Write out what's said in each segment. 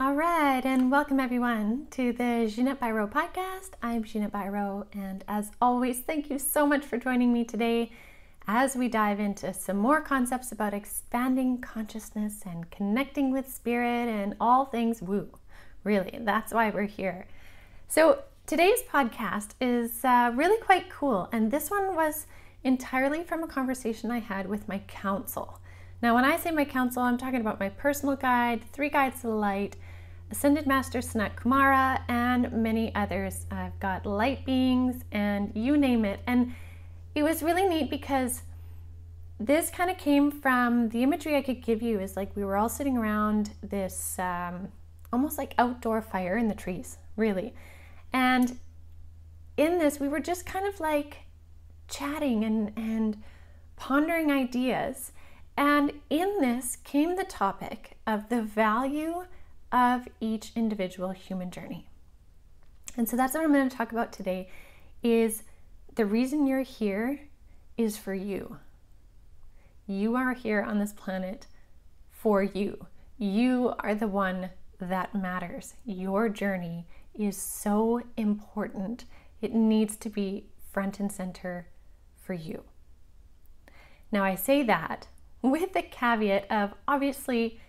All right, and welcome everyone to the Ginette Biro podcast. I'm Ginette Biro, and as always, thank you so much for joining me today as we dive into some more concepts about expanding consciousness and connecting with spirit and all things woo. Really, that's why we're here. So today's podcast is really quite cool, and this one was entirely from a conversation I had with my counsel. Now, when I say my counsel, I'm talking about my personal guide, 3 Guides to the Light, Ascended Master Sanat Kumara, and many others. I've got light beings and you name it. And it was really neat because this kind of came from the imagery I could give you is like we were all sitting around this almost like outdoor fire in the trees, really. And in this, we were just kind of like chatting and pondering ideas. And in this came the topic of the value of each individual human journey. And so that's what I'm going to talk about today is the reason you're here is for you. You are here on this planet for you. You are the one that matters. Your journey is so important. It needs to be front and center for you. Now I say that with the caveat of obviously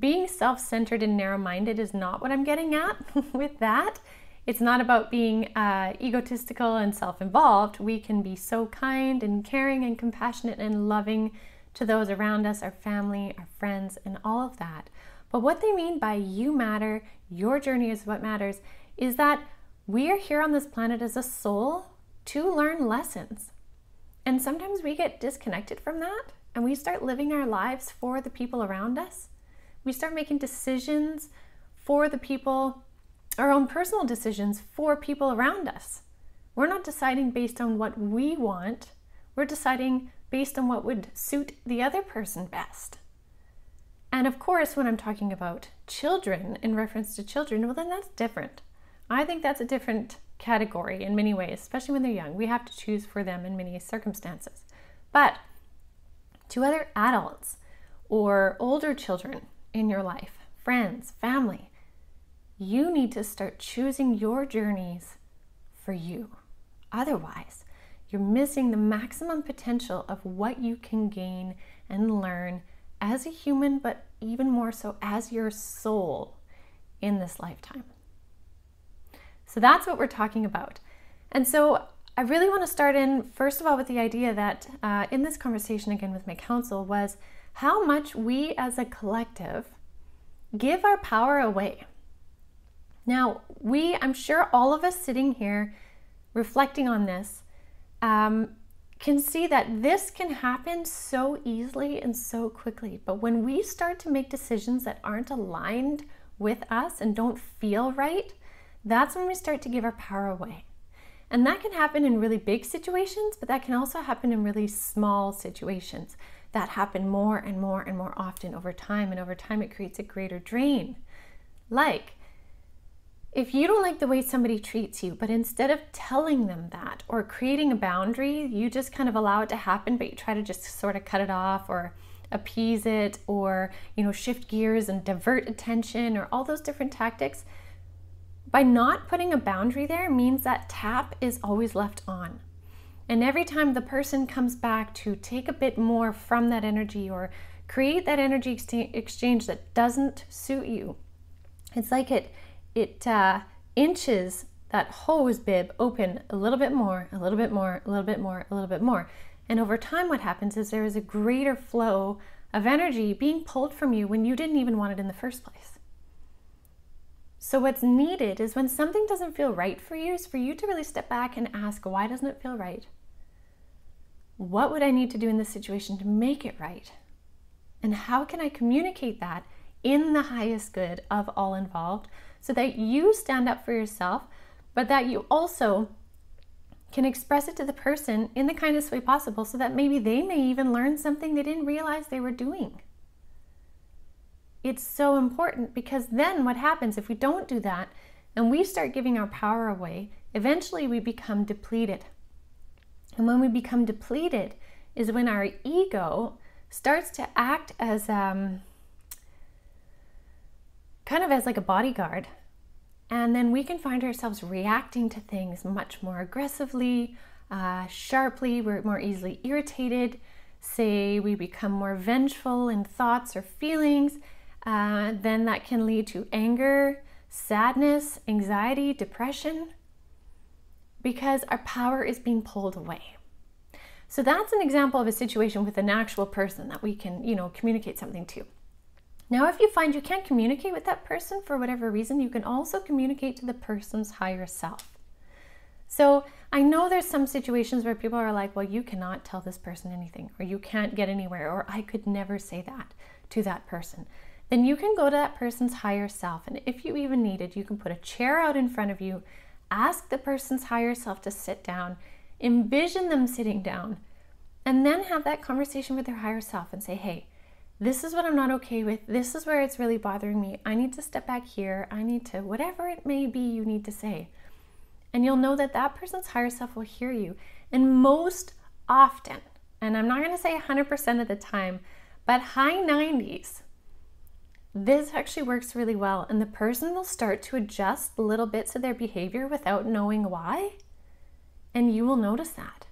being self-centered and narrow-minded is not what I'm getting at with that. It's not about being egotistical and self-involved. We can be so kind and caring and compassionate and loving to those around us, our family, our friends, and all of that. But what they mean by you matter, your journey is what matters, is that we are here on this planet as a soul to learn lessons. And sometimes we get disconnected from that. And we start living our lives for the people around us. We start making decisions for the people, our own personal decisions for people around us. We're not deciding based on what we want. We're deciding based on what would suit the other person best. And of course, when I'm talking about children, in reference to children, well, then that's different. I think that's a different category in many ways, especially when they're young. We have to choose for them in many circumstances. But to other adults or older children in your life, friends, family, you need to start choosing your journeys for you. Otherwise, you're missing the maximum potential of what you can gain and learn as a human, but even more so as your soul in this lifetime. So that's what we're talking about. And so I really want to start in, first of all, with the idea that in this conversation, again, with my counsel, was how much we as a collective give our power away. Now, I'm sure all of us sitting here reflecting on this, can see that this can happen so easily and so quickly. But when we start to make decisions that aren't aligned with us and don't feel right, that's when we start to give our power away. And that can happen in really big situations, but that can also happen in really small situations that happen more and more and more often over time. And over time, it creates a greater drain. Like, if you don't like the way somebody treats you, but instead of telling them that or creating a boundary, you just kind of allow it to happen, but you try to just sort of cut it off or appease it or, you know, shift gears and divert attention or all those different tactics. By not putting a boundary there means that tap is always left on. And every time the person comes back to take a bit more from that energy or create that energy exchange that doesn't suit you, it's like it inches that hose bib open a little bit more, a little bit more, a little bit more, a little bit more. And over time what happens is there is a greater flow of energy being pulled from you when you didn't even want it in the first place. So what's needed is when something doesn't feel right for you, is for you to really step back and ask, why doesn't it feel right? What would I need to do in this situation to make it right? And how can I communicate that in the highest good of all involved so that you stand up for yourself, but that you also can express it to the person in the kindest way possible so that maybe they may even learn something they didn't realize they were doing. It's so important because then what happens if we don't do that and we start giving our power away, eventually we become depleted. And when we become depleted is when our ego starts to act as kind of as like a bodyguard. And then we can find ourselves reacting to things much more aggressively, sharply. We're more easily irritated. Say we become more vengeful in thoughts or feelings, then that can lead to anger, sadness, anxiety, depression, because our power is being pulled away. So that's an example of a situation with an actual person that we can, you know, communicate something to. Now, if you find you can't communicate with that person for whatever reason, you can also communicate to the person's higher self. So I know there's some situations where people are like, well, you cannot tell this person anything, or you can't get anywhere, or I could never say that to that person. Then you can go to that person's higher self. And if you even need it, you can put a chair out in front of you, ask the person's higher self to sit down, envision them sitting down, and then have that conversation with their higher self and say, hey, this is what I'm not okay with. This is where it's really bothering me. I need to step back here. I need to, whatever it may be you need to say. And you'll know that that person's higher self will hear you. And most often, and I'm not going to say 100% of the time, but high 90s, this actually works really well. And the person will start to adjust little bits of their behavior without knowing why. And you will notice that.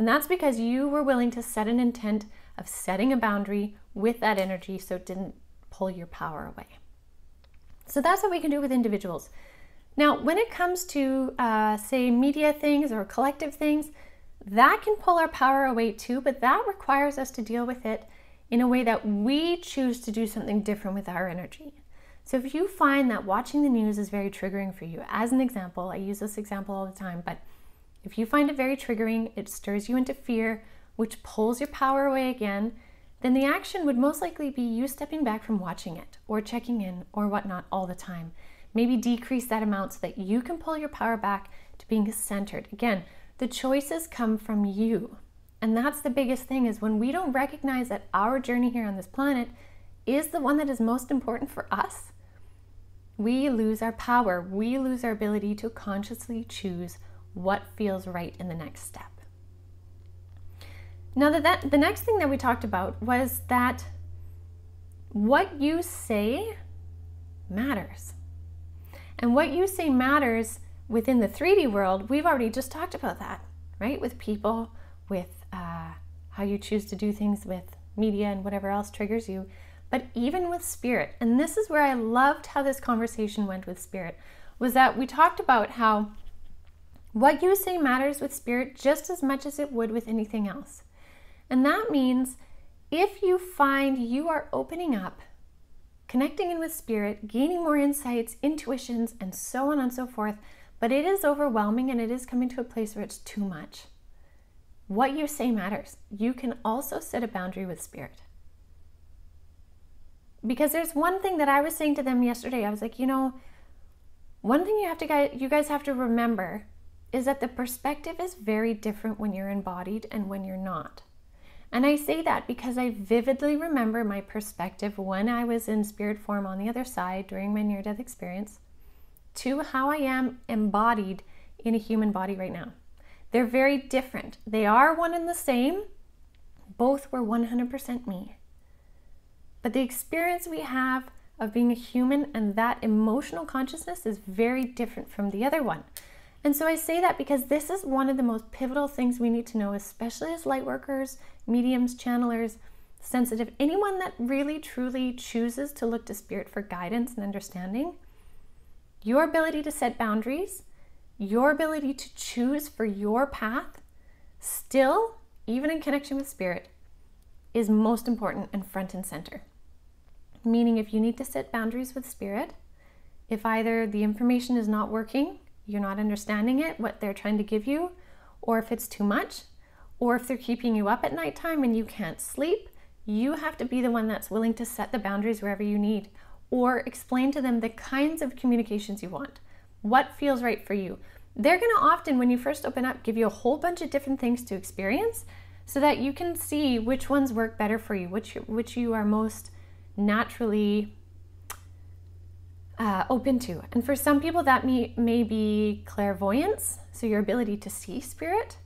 And that's because you were willing to set an intent of setting a boundary with that energy so it didn't pull your power away. So that's what we can do with individuals. Now, when it comes to, say, media things or collective things, that can pull our power away too, but that requires us to deal with it in a way that we choose to do something different with our energy. So if you find that watching the news is very triggering for you, as an example, I use this example all the time, but if you find it very triggering, it stirs you into fear, which pulls your power away again, then the action would most likely be you stepping back from watching it or checking in or whatnot all the time. Maybe decrease that amount so that you can pull your power back to being centered. Again, the choices come from you. And that's the biggest thing, is when we don't recognize that our journey here on this planet is the one that is most important for us, we lose our power. We lose our ability to consciously choose what feels right in the next step. Now, the next thing that we talked about was that what you say matters. And what you say matters within the 3D world. We've already just talked about that, right? With people, with how you choose to do things, with media and whatever else triggers you, but even with spirit. And this is where I loved how this conversation went with spirit, was that we talked about how what you say matters with spirit just as much as it would with anything else. And that means if you find you are opening up, connecting in with spirit, gaining more insights, intuitions, and so on and so forth, but it is overwhelming and it is coming to a place where it's too much, what you say matters. You can also set a boundary with spirit. Because there's one thing that I was saying to them yesterday, I was like, you know, one thing you guys have to remember is that the perspective is very different when you're embodied and when you're not. And I say that because I vividly remember my perspective when I was in spirit form on the other side during my near-death experience to how I am embodied in a human body right now. They're very different. They are one and the same. Both were 100% me. But the experience we have of being a human and that emotional consciousness is very different from the other one. And so I say that because this is one of the most pivotal things we need to know, especially as lightworkers, mediums, channelers, sensitive, anyone that really truly chooses to look to spirit for guidance and understanding. Your ability to set boundaries, your ability to choose for your path, still, even in connection with spirit, is most important and front and center. Meaning if you need to set boundaries with spirit, if either the information is not working, you're not understanding it, what they're trying to give you, or if it's too much, or if they're keeping you up at nighttime and you can't sleep, you have to be the one that's willing to set the boundaries wherever you need, or explain to them the kinds of communications you want, what feels right for you. They're gonna often, when you first open up, give you a whole bunch of different things to experience so that you can see which ones work better for you, which you are most naturally open to. And for some people that may be clairvoyance, so your ability to see spirit.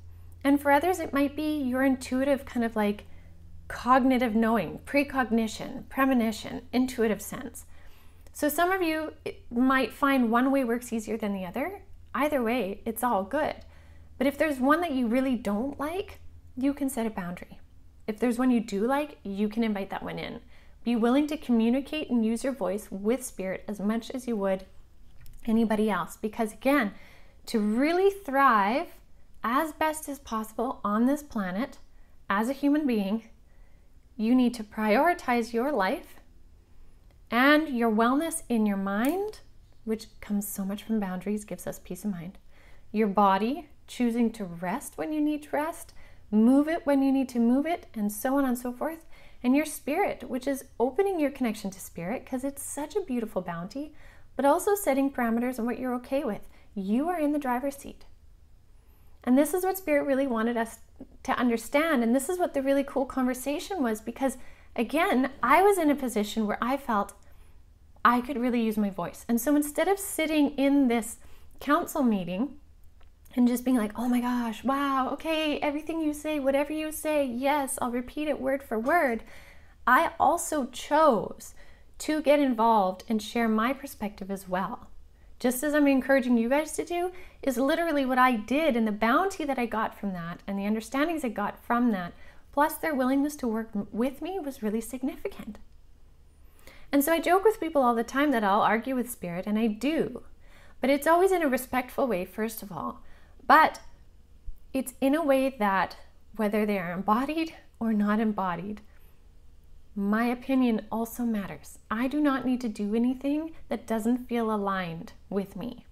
And for others it might be your intuitive kind of like cognitive knowing, precognition, premonition, intuitive sense. So some of you might find one way works easier than the other. Either way, it's all good. But if there's one that you really don't like, you can set a boundary. If there's one you do like, you can invite that one in. Be willing to communicate and use your voice with spirit as much as you would anybody else. Because again, to really thrive as best as possible on this planet, as a human being, you need to prioritize your life and your wellness in your mind, which comes so much from boundaries, gives us peace of mind. Your body, choosing to rest when you need to rest, move it when you need to move it, and so on and so forth. And your spirit, which is opening your connection to spirit, because it's such a beautiful bounty, but also setting parameters on what you're okay with. You are in the driver's seat. And this is what spirit really wanted us to understand. And this is what the really cool conversation was, because again, I was in a position where I felt I could really use my voice. And so instead of sitting in this council meeting and just being like, oh my gosh, wow, okay, everything you say, whatever you say, yes, I'll repeat it word for word, I also chose to get involved and share my perspective as well. Just as I'm encouraging you guys to do, is literally what I did, and the bounty that I got from that and the understandings I got from that, plus their willingness to work with me, was really significant. And so I joke with people all the time that I'll argue with spirit, and I do, but it's always in a respectful way, first of all. But it's in a way that whether they are embodied or not embodied, my opinion also matters. I do not need to do anything that doesn't feel aligned with me.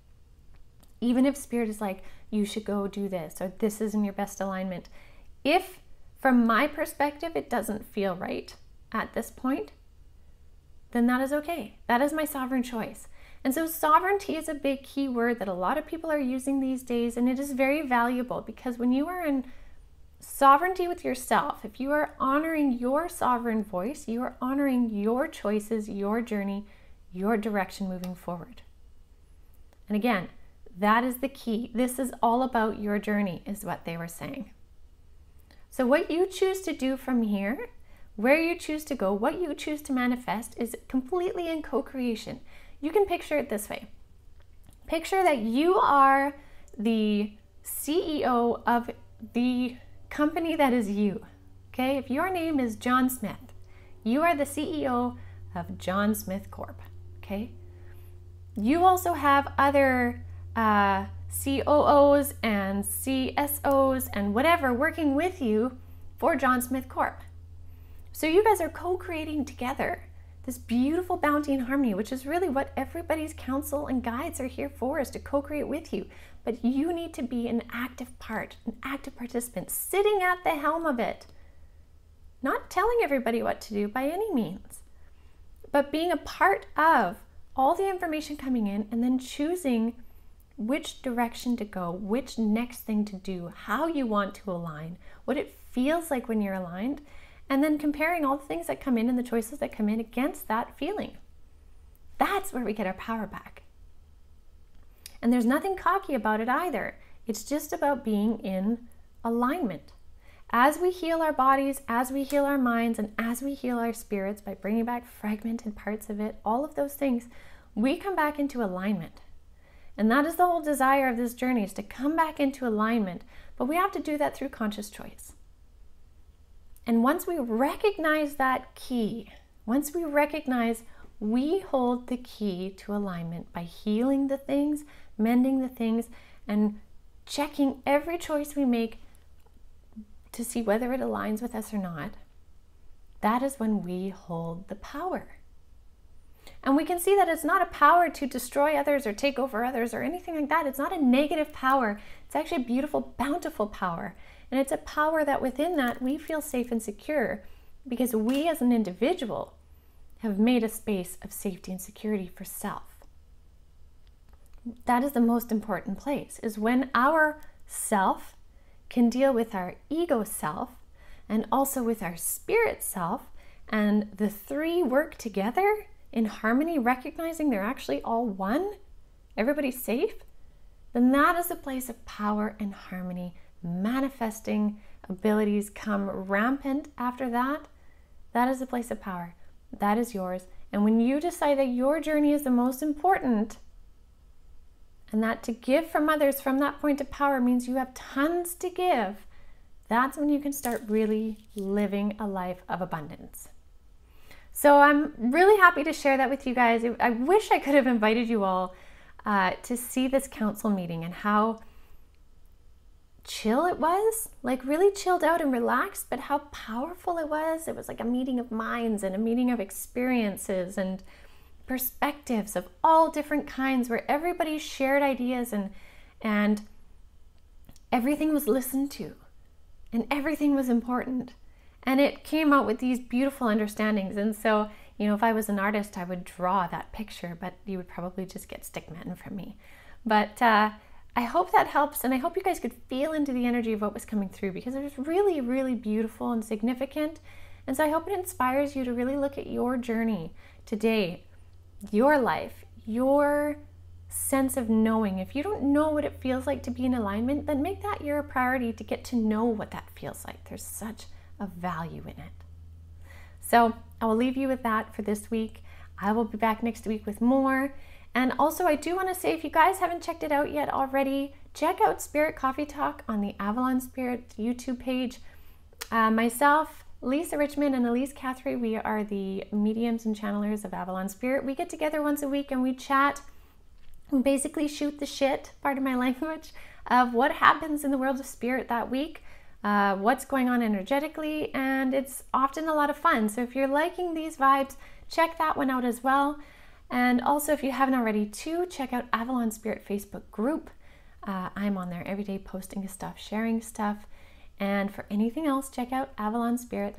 Even if spirit is like, you should go do this, or this isn't your best alignment. If from my perspective, it doesn't feel right at this point, then that is okay. That is my sovereign choice. And so sovereignty is a big key word that a lot of people are using these days, and it is very valuable, because when you are in sovereignty with yourself, if you are honoring your sovereign voice, you are honoring your choices, your journey, your direction moving forward. And again, that is the key. This is all about your journey, is what they were saying. So what you choose to do from here, where you choose to go, what you choose to manifest, is completely in co-creation. You can picture it this way. Picture that you are the CEO of the company that is you, okay? If your name is John Smith, you are the CEO of John Smith Corp, okay? You also have other COOs and CSOs and whatever working with you for John Smith Corp. So you guys are co-creating together this beautiful bounty and harmony, which is really what everybody's counsel and guides are here for, is to co-create with you. But you need to be an active part, an active participant, sitting at the helm of it, not telling everybody what to do by any means, but being a part of all the information coming in and then choosing which direction to go, which next thing to do, how you want to align, what it feels like when you're aligned, and then comparing all the things that come in and the choices that come in against that feeling. That's where we get our power back. And there's nothing cocky about it either. It's just about being in alignment. As we heal our bodies, as we heal our minds, and as we heal our spirits by bringing back fragmented parts of it, all of those things, we come back into alignment. And that is the whole desire of this journey, is to come back into alignment. But we have to do that through conscious choice. And once we recognize that key, once we recognize we hold the key to alignment by healing the things, mending the things, and checking every choice we make to see whether it aligns with us or not, that is when we hold the power. And we can see that it's not a power to destroy others or take over others or anything like that. It's not a negative power. It's actually a beautiful, bountiful power. And it's a power that within that we feel safe and secure, because we as an individual have made a space of safety and security for self. That is the most important place, is when our self can deal with our ego self and also with our spirit self, and the three work together in harmony, recognizing they're actually all one, everybody's safe, then that is a place of power and harmony. Manifesting abilities come rampant after that. That is a place of power. That is yours, And when you decide that your journey is the most important, and that to give from others from that point of power means you have tons to give, that's when you can start really living a life of abundance. So I'm really happy to share that with you guys. I wish I could have invited you all to see this council meeting and how chill it was, like really chilled out and relaxed, but how powerful it was. It was like a meeting of minds and a meeting of experiences and perspectives of all different kinds, where everybody shared ideas and everything was listened to and everything was important. And it came out with these beautiful understandings. And so, you know, if I was an artist, I would draw that picture, but you would probably just get stick men from me. But I hope that helps, and I hope you guys could feel into the energy of what was coming through, because it was really, really beautiful and significant. And so I hope it inspires you to really look at your journey today, your life, your sense of knowing. If you don't know what it feels like to be in alignment, then make that your priority to get to know what that feels like. There's such a value in it. So I will leave you with that for this week. I will be back next week with more. And also, I do want to say, if you guys haven't checked it out yet already, check out Spirit Coffee Talk on the Avalon Spirit YouTube page. Myself, Lisa Richmond, and Elise Catherine, we are the mediums and channelers of Avalon Spirit. We get together once a week and we chat and basically shoot the shit, pardon my language, of what happens in the world of spirit that week, what's going on energetically, and it's often a lot of fun. So if you're liking these vibes, check that one out as well. And also, if you haven't already too, check out Avalon Spirit Facebook group. I'm on there every day posting stuff, sharing stuff. And for anything else, check out Avalon Spirit